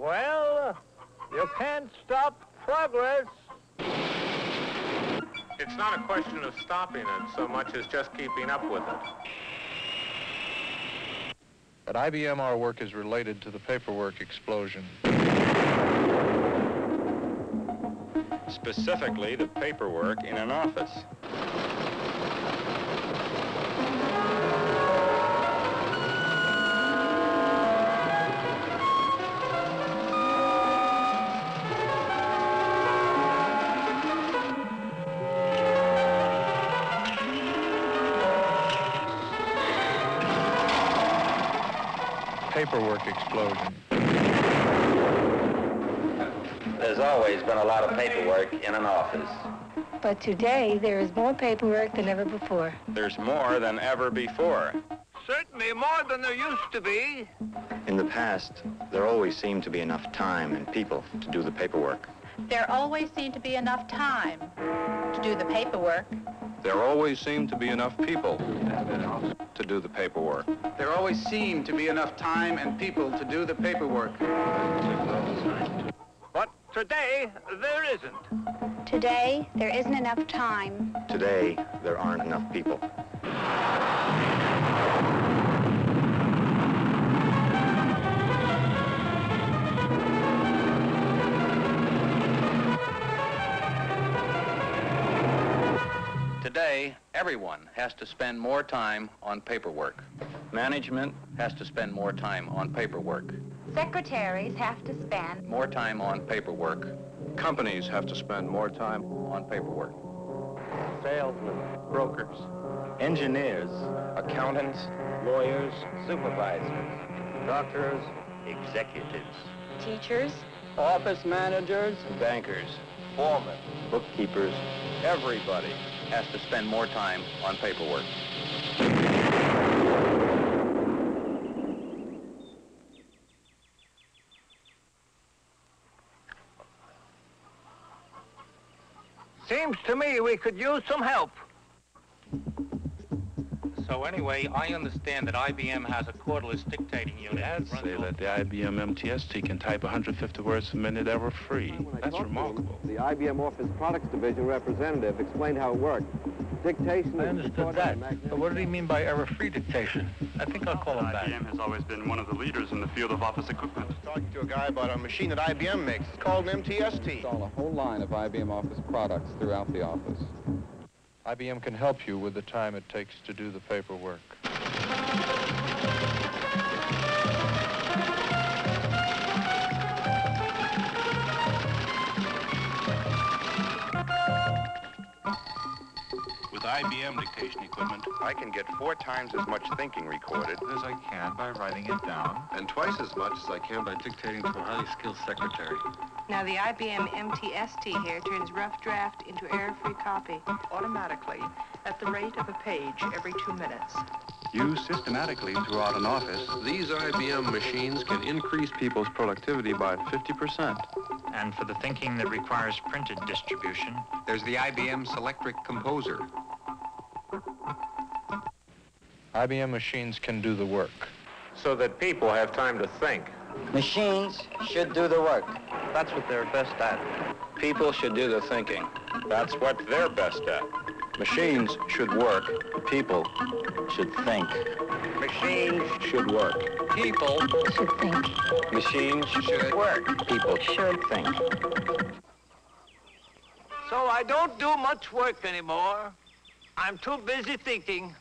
Well, you can't stop progress. It's not a question of stopping it so much as just keeping up with it. At IBM, our work is related to the paperwork explosion. Specifically, the paperwork in an office. Paperwork explosion. There's always been a lot of paperwork in an office. But today, there is more paperwork than ever before. There's more than ever before. Certainly more than there used to be. In the past, there always seemed to be enough time and people to do the paperwork. There always seemed to be enough time to do the paperwork. There always seemed to be enough people to do the paperwork. There always seemed to be enough time and people to do the paperwork. But today, there isn't. Today, there isn't enough time. Today, there aren't enough people. Today, everyone has to spend more time on paperwork. Management has to spend more time on paperwork. Secretaries have to spend more time on paperwork. Companies have to spend more time on paperwork. Salesmen, brokers, engineers, accountants, lawyers, supervisors, doctors, executives, teachers, office managers, bankers, foremen, bookkeepers. Everybody has to spend more time on paperwork. Seems to me we could use some help. So anyway, I understand that IBM has a cordless dictating unit. I'd say that the IBM MTST can type 150 words a minute ever free. That's remarkable. The IBM Office Products Division representative explained how it worked. Dictation... I understood that. But what did he mean by ever free dictation? I think I'll call him back. IBM has always been one of the leaders in the field of office equipment. I was talking to a guy about a machine that IBM makes. It's called an MTST. We install a whole line of IBM Office products throughout the office. IBM can help you with the time it takes to do the paperwork. With IBM dictation equipment, I can get 4 times as much thinking recorded as I can by writing it down, and twice as much as I can by dictating to a highly skilled secretary. Now, the IBM MTST here turns rough draft into error-free copy automatically at the rate of a page every 2 minutes. Used systematically throughout an office, these IBM machines can increase people's productivity by 50%. And for the thinking that requires printed distribution, there's the IBM Selectric Composer. IBM machines can do the work. So that people have time to think. Machines should do the work. That's what they're best at. People should do the thinking. That's what they're best at. Machines should work. People should think. Machines should work. People should think. Machines should work. People should think. So I don't do much work anymore. I'm too busy thinking.